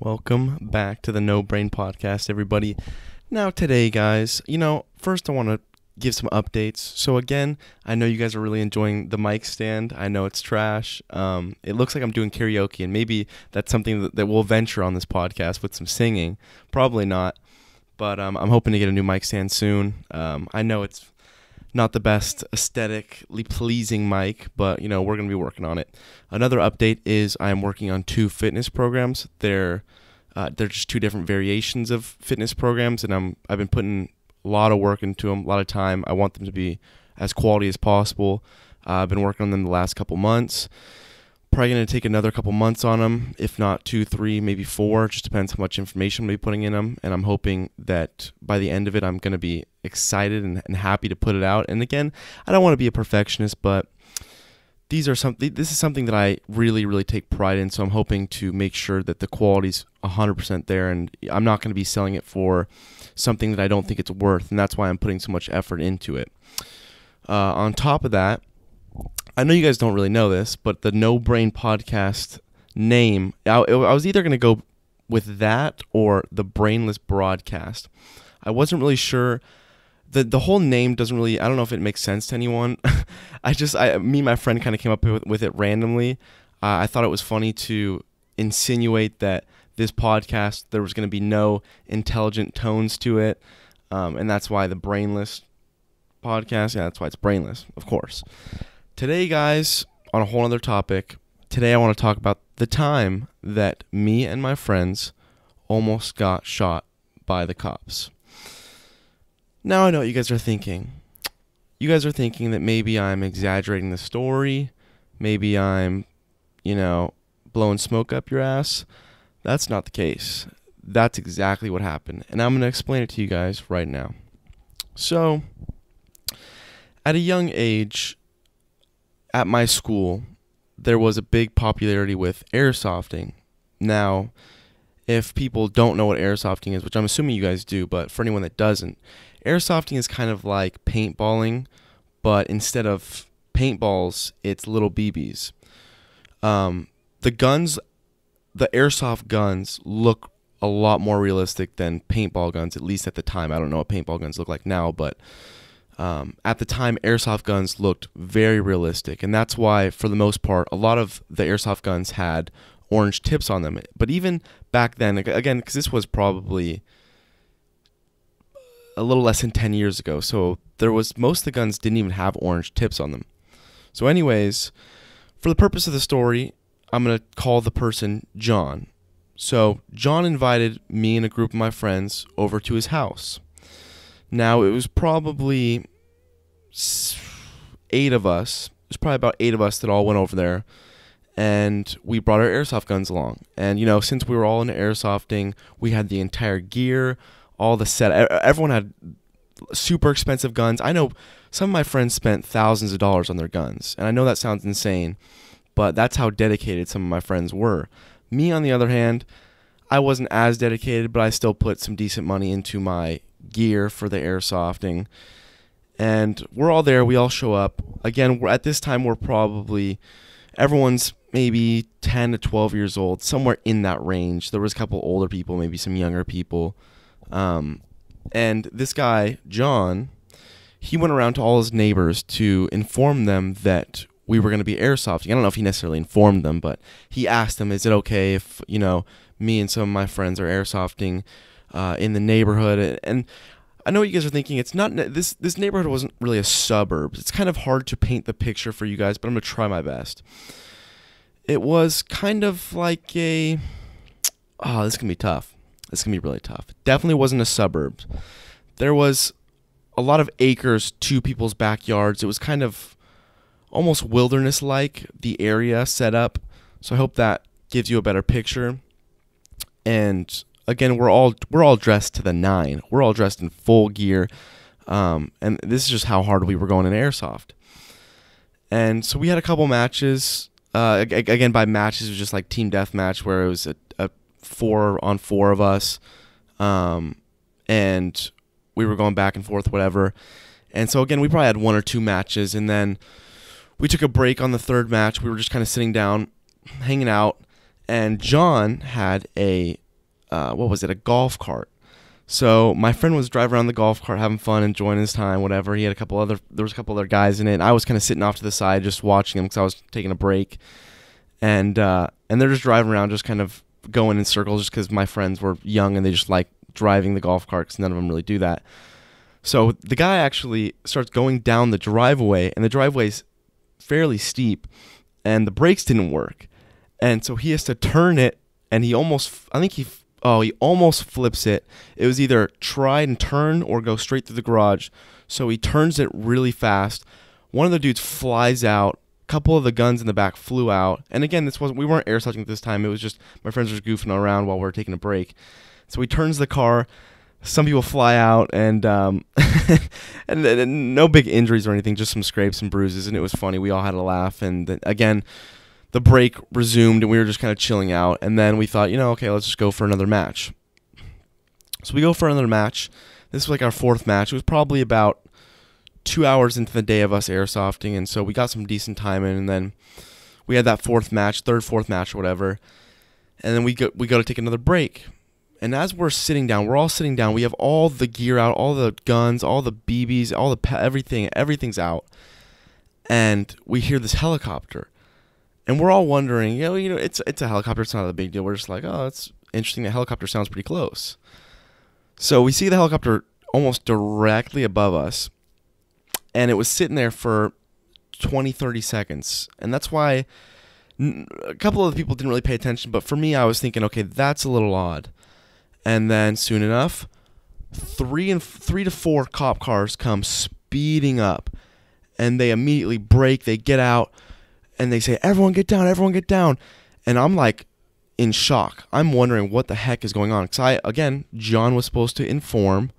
Welcome back to the No Brain Podcast, everybody. Now today, guys, first I want to give some updates. So again, I know you guys are really enjoying the mic stand. I know it's trash. It looks like I'm doing karaoke, and maybe that's something that we'll venture on this podcast with some singing. Probably not, but I'm hoping to get a new mic stand soon. I know it's not the best aesthetically pleasing mic, but we're going to be working on it. Another update is I'm working on two fitness programs. They're just two different variations of fitness programs, and I've been putting a lot of work into them, a lot of time. I want them to be as quality as possible. I've been working on them the last couple months. Probably going to take another couple months on them, if not 2, 3, maybe 4. It just depends how much information I'm going to be putting in them, and I'm hoping that by the end of it, I'm going to be excited and happy to put it out. And again, I don't want to be a perfectionist, but this is something that I really, really take pride in, so I'm hoping to make sure that the quality's 100% there, and I'm not going to be selling it for something that I don't think it's worth, and that's why I'm putting so much effort into it. On top of that, I know you guys don't really know this, but the No Brain Podcast name, I was either going to go with that or the Brainless Broadcast. I wasn't really sure. The whole name doesn't really, I don't know if it makes sense to anyone. Me and my friend kind of came up with it randomly. I thought it was funny to insinuate that this podcast, there was going to be no intelligent tones to it. And that's why the Brainless Podcast, yeah, that's why it's brainless, of course. Today, guys, on a whole other topic, today I want to talk about the time that me and my friends almost got shot by the cops. Now I know what you guys are thinking. You guys are thinking that maybe I'm exaggerating the story. Maybe I'm, blowing smoke up your ass. That's not the case. That's exactly what happened. And I'm going to explain it to you guys right now. So, at a young age, at my school, there was a big popularity with airsofting. Now, if people don't know what airsofting is, which I'm assuming you guys do, but for anyone that doesn't, airsofting is kind of like paintballing, but instead of paintballs, it's little BBs. The airsoft guns look a lot more realistic than paintball guns, at least at the time. I don't know what paintball guns look like now, but at the time, airsoft guns looked very realistic, and that's why, for the most part, a lot of the airsoft guns had orange tips on them. But even back then, again, because this was probably a little less than 10 years ago, so most of the guns didn't even have orange tips on them. So anyways, for the purpose of the story, I'm going to call the person John. So John invited me and a group of my friends over to his house. Now, it was probably about eight of us that all went over there, and we brought our airsoft guns along. And, since we were all into airsofting, we had the entire gear, all the set. Everyone had super expensive guns. I know some of my friends spent thousands of dollars on their guns, and I know that sounds insane, but that's how dedicated some of my friends were. Me, on the other hand, I wasn't as dedicated, but I still put some decent money into my gear for the airsofting. And we're all there. We all show up. Again, at this time, we're probably, everyone's maybe 10 to 12 years old, somewhere in that range. There was a couple older people, maybe some younger people. And this guy, John, he went around to all his neighbors to inform them that we were going to be airsofting. I don't know if he necessarily informed them, but he asked them, is it okay if, me and some of my friends are airsofting in the neighborhood? And I know what you guys are thinking. It's not, this neighborhood wasn't really a suburb. It's kind of hard to paint the picture for you guys, but I'm going to try my best. It was kind of like this can be tough. This can be really tough. It definitely wasn't a suburb. There was a lot of acres to people's backyards. It was kind of almost wilderness-like, the area set up. So I hope that gives you a better picture. And again, we're all dressed to the nine. We're all dressed in full gear, and this is just how hard we were going in airsoft. And so we had a couple matches. Again, by matches, it was just like team deathmatch, where it was a 4 on 4 of us, and we were going back and forth, whatever. And so again, we probably had 1 or 2 matches, and then we took a break on the third match. We were just kind of sitting down, hanging out, and John had a what was it, a golf cart. So my friend was driving around the golf cart, having fun, enjoying his time, whatever. He had there was a couple other guys in it. And I was kind of sitting off to the side, just watching them because I was taking a break. And they're just driving around, just kind of going in circles, just because my friends were young and they just like driving the golf cart because none of them really do that. So the guy actually starts going down the driveway, and the driveway's fairly steep, and the brakes didn't work. And so he has to turn it, and he almost, he almost flips it. It was either try and turn or go straight through the garage. So he turns it really fast. One of the dudes flies out. A couple of the guns in the back flew out. And again, we weren't airsofting at this time. It was just my friends were goofing around while we were taking a break. So he turns the car. Some people fly out, and and no big injuries or anything, just some scrapes and bruises. And it was funny. We all had a laugh. And again, the break resumed, and we were just kind of chilling out. And then we thought, okay, let's just go for another match. So we go for another match. This was like our fourth match. It was probably about 2 hours into the day of us airsofting, and so we got some decent time in. And then we had that fourth match or whatever. And then we go to take another break. And as we're sitting down, we're all sitting down. We have all the gear out, all the guns, all the BBs, all the everything. Everything's out, and we hear this helicopter. And we're all wondering, it's a helicopter. It's not a big deal. We're just like, oh, that's interesting. The helicopter sounds pretty close. So we see the helicopter almost directly above us. And it was sitting there for 20, 30 seconds. And that's why a couple of people didn't really pay attention. But for me, I was thinking, okay, that's a little odd. And then soon enough, three to four cop cars come speeding up. And they immediately brake. They get out. And they say, everyone get down, everyone get down. And I'm like in shock. I'm wondering what the heck is going on. Because John was supposed to inform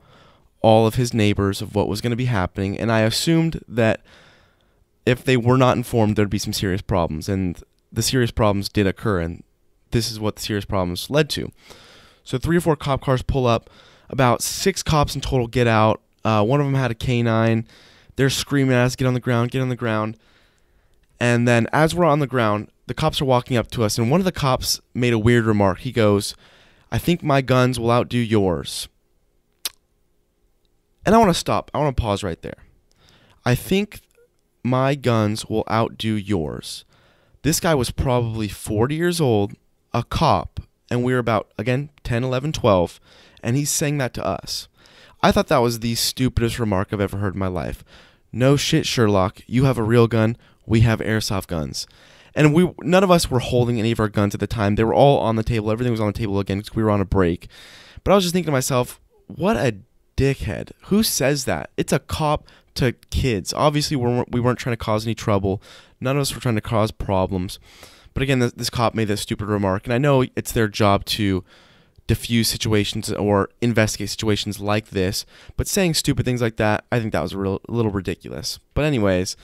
all of his neighbors of what was going to be happening. And I assumed that if they were not informed, there'd be some serious problems. And the serious problems did occur. And this is what the serious problems led to. So 3 or 4 cop cars pull up. About 6 cops in total get out. One of them had a K9. They're screaming at us, get on the ground, get on the ground. And then as we're on the ground, the cops are walking up to us. And one of the cops made a weird remark. He goes, I think my guns will outdo yours. And I want to stop. I want to pause right there. I think my guns will outdo yours. This guy was probably 40 years old, a cop. And we were about, 10, 11, 12. And he's saying that to us. I thought that was the stupidest remark I've ever heard in my life. No shit, Sherlock. You have a real gun. We have airsoft guns. And none of us were holding any of our guns at the time. They were all on the table. Everything was on the table again because we were on a break. But I was just thinking to myself, what a dickhead. Who says that? It's a cop to kids. Obviously, we weren't trying to cause any trouble. None of us were trying to cause problems. But again, this cop made that stupid remark. And I know it's their job to diffuse situations or investigate situations like this. But saying stupid things like that, I think that was a little ridiculous. But anyways,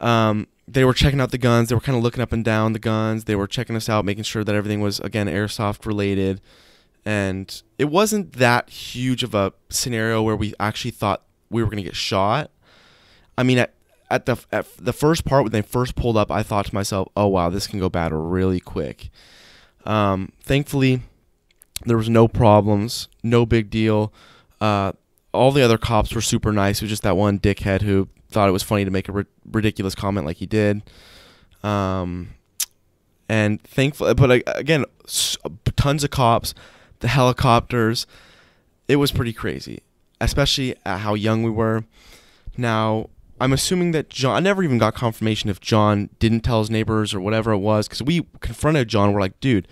they were checking out the guns. They were kind of looking up and down the guns. They were checking us out, making sure that everything was, again, airsoft related. And it wasn't that huge of a scenario where we actually thought we were going to get shot. I mean, at the first part, when they first pulled up, I thought to myself, oh, wow, this can go bad really quick. Thankfully, there was no problems, no big deal. All the other cops were super nice. It was just that one dickhead who thought it was funny to make a ridiculous comment like he did. And thankfully, but again, tons of cops, the helicopters. It was pretty crazy, especially at how young we were. Now, I'm assuming that John, I never even got confirmation if John didn't tell his neighbors or whatever it was, because we confronted John. We're like, dude,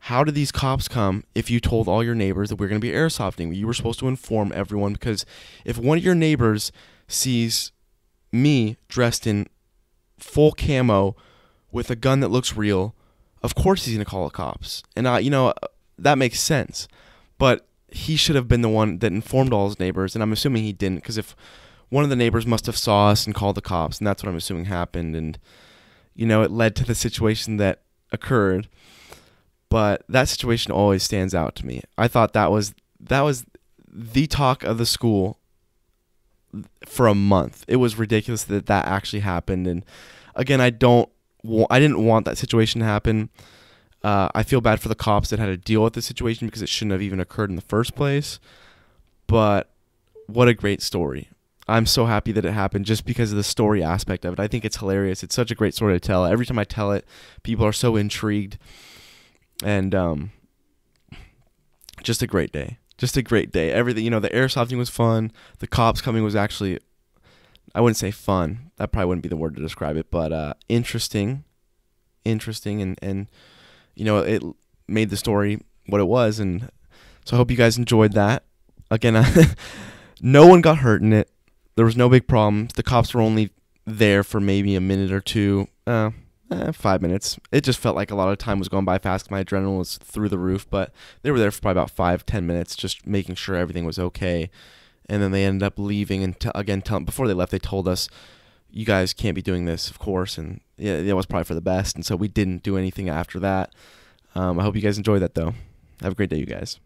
how did these cops come if you told all your neighbors that we're going to be airsofting? You were supposed to inform everyone, because if one of your neighbors sees me dressed in full camo with a gun that looks real, of course he's going to call the cops. And, that makes sense. But he should have been the one that informed all his neighbors, and I'm assuming he didn't, because if one of the neighbors must have saw us and called the cops, and that's what I'm assuming happened. And, it led to the situation that occurred. But that situation always stands out to me. I thought that was the talk of the school for a month. It was ridiculous that actually happened. And again, I didn't want that situation to happen. I feel bad for the cops that had to deal with this situation because it shouldn't have even occurred in the first place. But what a great story. I'm so happy that it happened just because of the story aspect of it. I think it's hilarious. It's such a great story to tell. Every time I tell it, people are so intrigued. And just a great day. Just a great day. Everything, you know, the airsofting was fun. The cops coming was actually, I wouldn't say fun. That probably wouldn't be the word to describe it. But interesting. Interesting. And, you know, it made the story what it was. And so I hope you guys enjoyed that. Again, no one got hurt in it. There was no big problem. The cops were only there for maybe a minute or two, 5 minutes. It just felt like a lot of time was going by fast. My adrenaline was through the roof, but they were there for probably about 5-10 minutes, just making sure everything was okay. And then they ended up leaving. And before they left, they told us, "You guys can't be doing this, of course." And yeah, it was probably for the best. And so we didn't do anything after that. I hope you guys enjoyed that, though. Have a great day, you guys.